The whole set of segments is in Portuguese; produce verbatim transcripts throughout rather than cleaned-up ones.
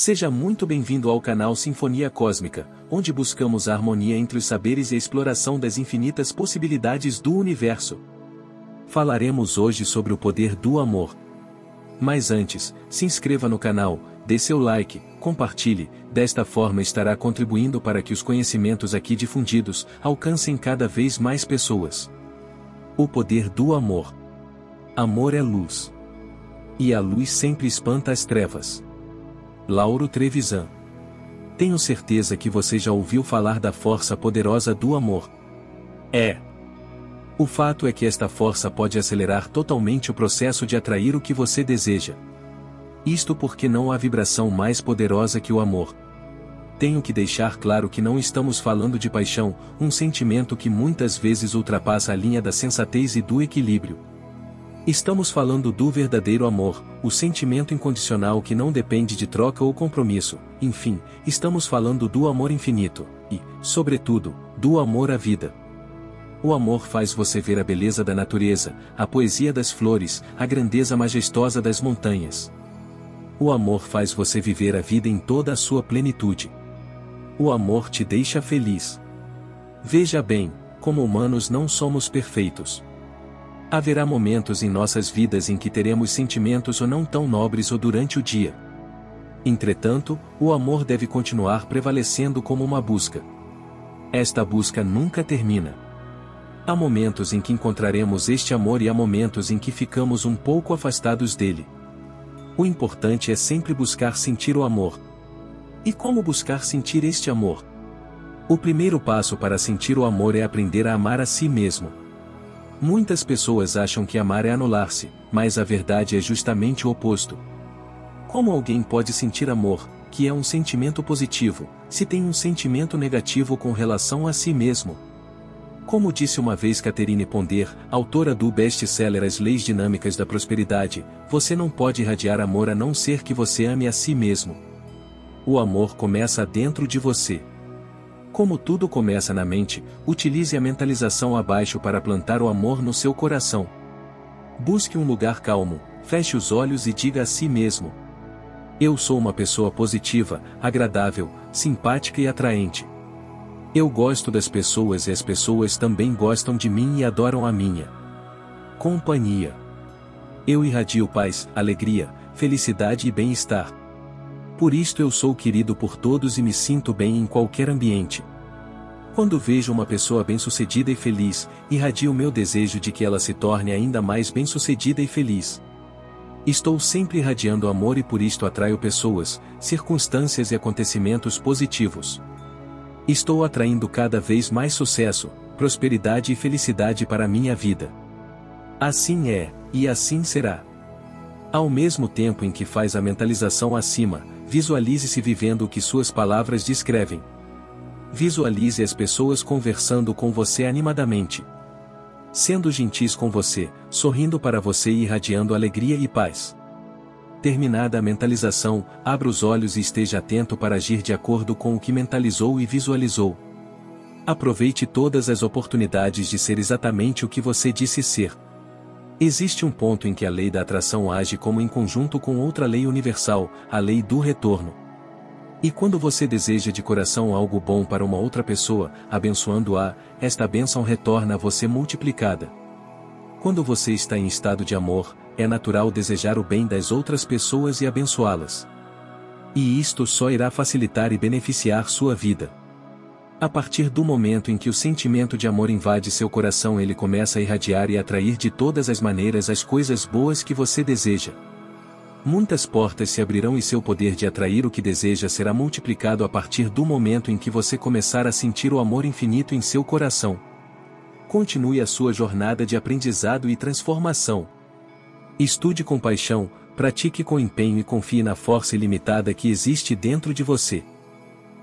Seja muito bem-vindo ao canal Sinfonia Cósmica, onde buscamos a harmonia entre os saberes e a exploração das infinitas possibilidades do universo. Falaremos hoje sobre o poder do amor. Mas antes, se inscreva no canal, dê seu like, compartilhe, desta forma estará contribuindo para que os conhecimentos aqui difundidos alcancem cada vez mais pessoas. O poder do amor. Amor é luz. E a luz sempre espanta as trevas. Lauro Trevisan. Tenho certeza que você já ouviu falar da força poderosa do amor. É. O fato é que esta força pode acelerar totalmente o processo de atrair o que você deseja. Isto porque não há vibração mais poderosa que o amor. Tenho que deixar claro que não estamos falando de paixão, um sentimento que muitas vezes ultrapassa a linha da sensatez e do equilíbrio. Estamos falando do verdadeiro amor, o sentimento incondicional que não depende de troca ou compromisso, enfim, estamos falando do amor infinito, e, sobretudo, do amor à vida. O amor faz você ver a beleza da natureza, a poesia das flores, a grandeza majestosa das montanhas. O amor faz você viver a vida em toda a sua plenitude. O amor te deixa feliz. Veja bem, como humanos não somos perfeitos. Haverá momentos em nossas vidas em que teremos sentimentos ou não tão nobres ou durante o dia. Entretanto, o amor deve continuar prevalecendo como uma busca. Esta busca nunca termina. Há momentos em que encontraremos este amor e há momentos em que ficamos um pouco afastados dele. O importante é sempre buscar sentir o amor. E como buscar sentir este amor? O primeiro passo para sentir o amor é aprender a amar a si mesmo. Muitas pessoas acham que amar é anular-se, mas a verdade é justamente o oposto. Como alguém pode sentir amor, que é um sentimento positivo, se tem um sentimento negativo com relação a si mesmo? Como disse uma vez Catherine Ponder, autora do best-seller As Leis Dinâmicas da Prosperidade, você não pode irradiar amor a não ser que você ame a si mesmo. O amor começa dentro de você. Como tudo começa na mente, utilize a mentalização abaixo para plantar o amor no seu coração. Busque um lugar calmo, feche os olhos e diga a si mesmo: eu sou uma pessoa positiva, agradável, simpática e atraente. Eu gosto das pessoas e as pessoas também gostam de mim e adoram a minha companhia. Eu irradio paz, alegria, felicidade e bem-estar. Por isto eu sou querido por todos e me sinto bem em qualquer ambiente. Quando vejo uma pessoa bem-sucedida e feliz, irradio meu desejo de que ela se torne ainda mais bem-sucedida e feliz. Estou sempre irradiando amor e por isto atraio pessoas, circunstâncias e acontecimentos positivos. Estou atraindo cada vez mais sucesso, prosperidade e felicidade para a minha vida. Assim é, e assim será. Ao mesmo tempo em que faz a mentalização acima, visualize-se vivendo o que suas palavras descrevem. Visualize as pessoas conversando com você animadamente. Sendo gentis com você, sorrindo para você e irradiando alegria e paz. Terminada a mentalização, abra os olhos e esteja atento para agir de acordo com o que mentalizou e visualizou. Aproveite todas as oportunidades de ser exatamente o que você disse ser. Existe um ponto em que a lei da atração age como em conjunto com outra lei universal, a lei do retorno. E quando você deseja de coração algo bom para uma outra pessoa, abençoando-a, esta bênção retorna a você multiplicada. Quando você está em estado de amor, é natural desejar o bem das outras pessoas e abençoá-las. E isto só irá facilitar e beneficiar sua vida. A partir do momento em que o sentimento de amor invade seu coração, ele começa a irradiar e atrair de todas as maneiras as coisas boas que você deseja. Muitas portas se abrirão e seu poder de atrair o que deseja será multiplicado a partir do momento em que você começar a sentir o amor infinito em seu coração. Continue a sua jornada de aprendizado e transformação. Estude com paixão, pratique com empenho e confie na força ilimitada que existe dentro de você.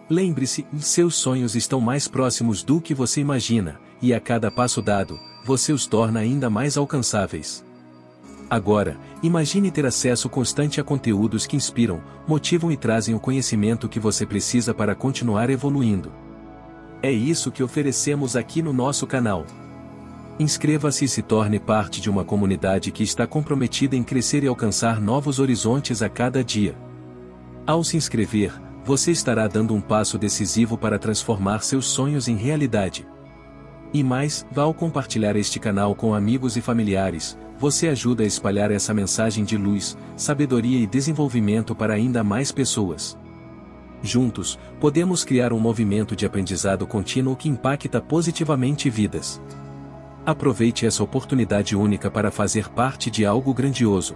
Lembre-se, seus sonhos estão mais próximos do que você imagina, e a cada passo dado, você os torna ainda mais alcançáveis. Agora, imagine ter acesso constante a conteúdos que inspiram, motivam e trazem o conhecimento que você precisa para continuar evoluindo. É isso que oferecemos aqui no nosso canal. Inscreva-se e se torne parte de uma comunidade que está comprometida em crescer e alcançar novos horizontes a cada dia. Ao se inscrever, você estará dando um passo decisivo para transformar seus sonhos em realidade. E mais, vá ao compartilhar este canal com amigos e familiares, você ajuda a espalhar essa mensagem de luz, sabedoria e desenvolvimento para ainda mais pessoas. Juntos, podemos criar um movimento de aprendizado contínuo que impacta positivamente vidas. Aproveite essa oportunidade única para fazer parte de algo grandioso.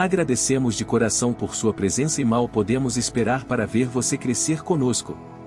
Agradecemos de coração por sua presença e mal podemos esperar para ver você crescer conosco.